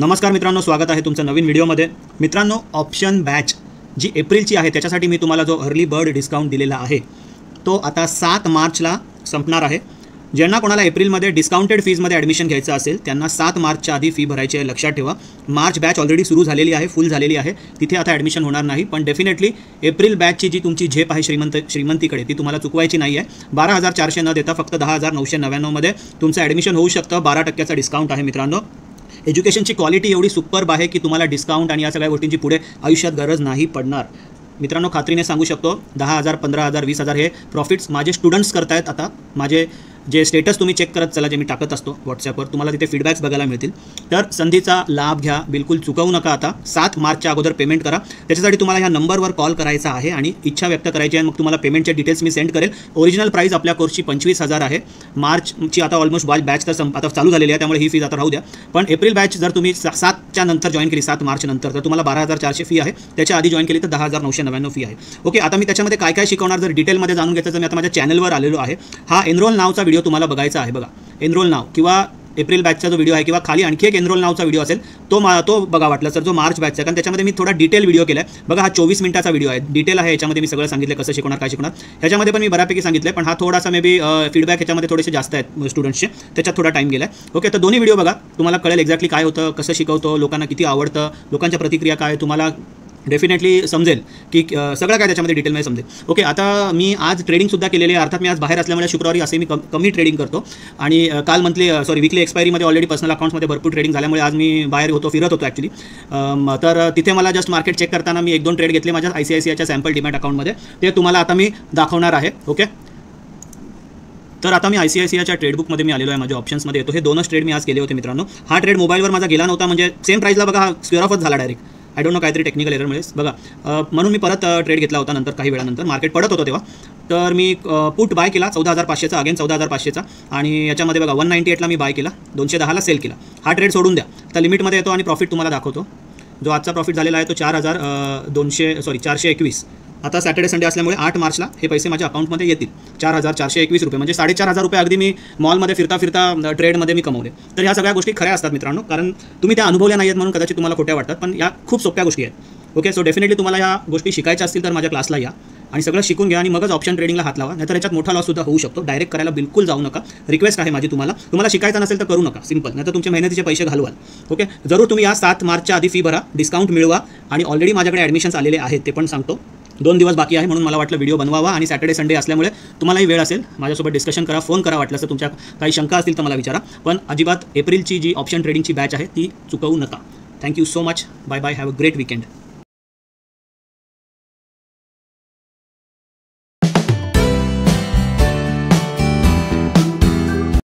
नमस्कार मित्रांनो, स्वागत आहे तुमचं नवीन व्हिडिओमध्ये। मित्रांनो, ऑप्शन बॅच जी एप्रिलची आहे त्याच्यासाठी मी तुम्हाला जो अर्ली बर्ड डिस्काउंट दिलेला आहे तो आता 7 मार्चला संपणार आहे। ज्यांना कोणाला एप्रिलमध्ये डिस्काउंटेड फीजमध्ये ॲडमिशन घ्यायचं असेल त्यांना 7 मार्चच्या आधी फी भरायची आहे, लक्षात ठेवा। मार्च बॅच ऑलरेडी सुरू झालेली आहे, फुल झालेली आहे, तिथे आता ॲडमिशन होणार नाही। पण डेफिनेटली एप्रिल बॅचची जी तुमची झेप आहे श्रीमंतीकडे ती तुम्हाला चुकवायची नाही आहे। 12,400 न देता फक्त 10,999 तुमचं ॲडमिशन होऊ शकतं। 12% डिस्काउंट आहे मित्रांनो। एज्युकेशनची क्वालिटी एवढी सुपर्ब आहे की तुम्हाला डिस्काउंट आणि या सगळ्या गोष्टींची पुढे आयुष्यात गरज नाही पडणार मित्रांनो। खात्रीने सांगू शकतो 10,000, 15,000, 20,000 हे प्रॉफिट्स माझे स्टुडंट्स करतायत। आता माझे जे स्टेटस तुम्ही चेक करत चला, जे मी टाकत असतो व्हॉट्सॲपवर, तुम्हाला तिथे फीडबॅक्स बघायला मिळतील। तर संधीचा लाभ घ्या, बिलकुल चुकवू नका। आता 7 मार्चच्या अगोदर पेमेंट करा, त्याच्यासाठी तुम्हाला ह्या नंबरवर कॉल करायचा आहे आणि इच्छा व्यक्त करायची आहे। मग तुम्हाला पेमेंटचे डिटेल्स मी सेंड करेल। ओरिजिनल प्राईस आपल्या कोर्सची 25,000 आहे। मार्चची आता ऑलमोस्ट बॅच तर आता चालू झालेली आहे, त्यामुळे ही फी आता राहू द्या। पण एप्रिल बॅच जर तुम्ही 7च्या नंतर जॉईन केली, 7 मार्च नंतर, तर तुम्हाला 12,400 फी आहे। त्याच्या आधी जॉईन केली तर 10,999 फी आहे। ओके, आता मी त्याच्यामध्ये काय काय शिकवणार जर डिटेलमध्ये जाणून घ्यायचं तर मी आता माझ्या चॅनलवर आलेलो आहे। हा एनरोल नावचा व्हिडिओ तुम्हाला बघायचा आहे। बघा, एनरोल नाव किंवा एप्रिल बॅचचा जो व्हिडिओ आहे किंवा खाली आणखी एक एनरोल नावचा व्हिडिओ असेल तो बघा वाटलं सर, जो मार्च बॅचचा, कारण त्याच्यामध्ये मी थोडा डिटेल व्हिडिओ केला आहे। बघा, हा 24 मिनिटाचा व्हिडिओ आहे, डिटेल आहे। याच्यामध्ये मी सगळं सांगितलं, कसं शिकवणार, काय शिकवणार। ह्याच्यामध्ये पण मी बऱ्यापैकी सांगितलं, पण हा थोडासा मे बी फीडबॅक ह्याच्यामध्ये थोडेसे जास्त आहेत स्टुडंट्सचे, त्याच्यात थोडा टाईम गेला आहे। ओके, तर दोन्ही व्हिडिओ बघा, तुम्हाला कळेल एक्झॅक्टली काय होतं, कसं शिकवतो, लोकांना किती आवडतं, लोकांच्या प्रतिक्रिया काय, तुम्हाला डेफिनेटली समजेल की सगळं काय त्याच्यामध्ये डिटेलमध्ये समजेल। ओके, आता मी आज ट्रेडिंगसुद्धा केलेली आहे। अर्थात मी आज बाहेर असल्यामुळे शुक्रवारी असे मी कमी ट्रेडिंग करतो आणि काल वीकली एक्सपायरीमध्ये ऑलरेडी पर्सनल अकाउंट्समध्ये भरपूर ट्रेडिंग झाल्यामुळे आज मी बाहेर होतो, फिरत होतो ॲक्च्युली। तर तिथे मला जस्ट मार्केट चेक करताना मी 1-2 ट्रेड घेतले माझ्या ICICIच्या सॅम्पल डिमॅट अकाउंटमध्ये, ते तुम्हाला आता मी दाखवणार आहे। ओके, तर आता मी ICICIच्या ट्रेडबुकमध्ये मी आलेलो आहे, माझ्या ऑप्शन्समध्ये येतो। हे 2च ट्रेड मी आज केले होते मित्रांनो। हा ट्रेड मोबाईलवर माझा गेला नव्हता, म्हणजे सेम प्राईजला बघा हा स्क्वेअर ऑफच झाला डायरेक्ट। आय डोंट नो, काहीतरी टेक्निकल एरर मिळेल बघा, म्हणून मी परत ट्रेड घेतला होता नंतर, काही वेळानंतर मार्केट पडत होतं तेव्हा। तर मी पुट बाय केला 14,500चा, अगेन 14,500चा, आणि याच्यामध्ये बघा 198ला मी बाय केला, 210ला सेल केला। हा ट्रेड सोडून द्या, तर लिमिटमध्ये येतो आणि प्रॉफिट तुम्हाला दाखवतो। जो आजचा प्रॉफिट झालेला आहे तो 4,421। आता सॅटर्डे संडे असल्यामुळे 8 मार्चला हे पैसे माझ्या अकाउंटमध्ये येतील, 4,421 रुपये, म्हणजे 4,500 रुपये अगदी मी मॉलमध्ये फिरता फिरता ट्रेडमध्ये मी कमवले। तर ह्या सगळ्या गोष्टी खऱ्या असतात मित्रांनो, कारण तुम्ही त्या अनुभवल्या नाही आहेत म्हणून कदाचित तुम्हाला खोट्या वाटतात, पण या खूप सोप्या गोष्टी आहेत। ओके, सो डेफिनेटली तुम्हाला या गोष्टी शिकायच्या असतील तर माझ्या क्लासला या आणि सगळं शिकून घ्या आणि मगच ऑप्शन ट्रेडिंगला हात लावा, नाहीतर याच्यात मोठा लॉससुद्धा होऊ शकतो। डायरेक्ट करायला बिलकुल जाऊ नका, रिक्वेस्ट आहे माझी तुम्हाला। तुम्हाला शिकायचं नसेल तर करू नका, सिंपल, नाहीतर तुमच्या मेहनतीचे पैसे घालवाल। ओके, जरूर तुम्ही या 7 मार्चच्या आधी फी भरा, डिस्काउंट मिळवा। आणि ऑलरेडी माझ्याकडे ॲडमिशन्स आलेले आहेत, ते पण सांगतो। 2 दिवस बाकी आहे म्हणून मला वाटलं व्हिडिओ बनवावा, आणि सॅटर्डे संडे असल्यामुळे तुम्हालाही वेळ असेल, माझ्यासोबत डिस्कशन करा, फोन करा, वाटलं तर तुमच्या काही शंका असतील तर मला विचारा। पण अजिबात एप्रिलची जी ऑप्शन ट्रेडिंगची बॅच आहे ती चुकवू नका। Thank you so much, bye bye, have a great weekend.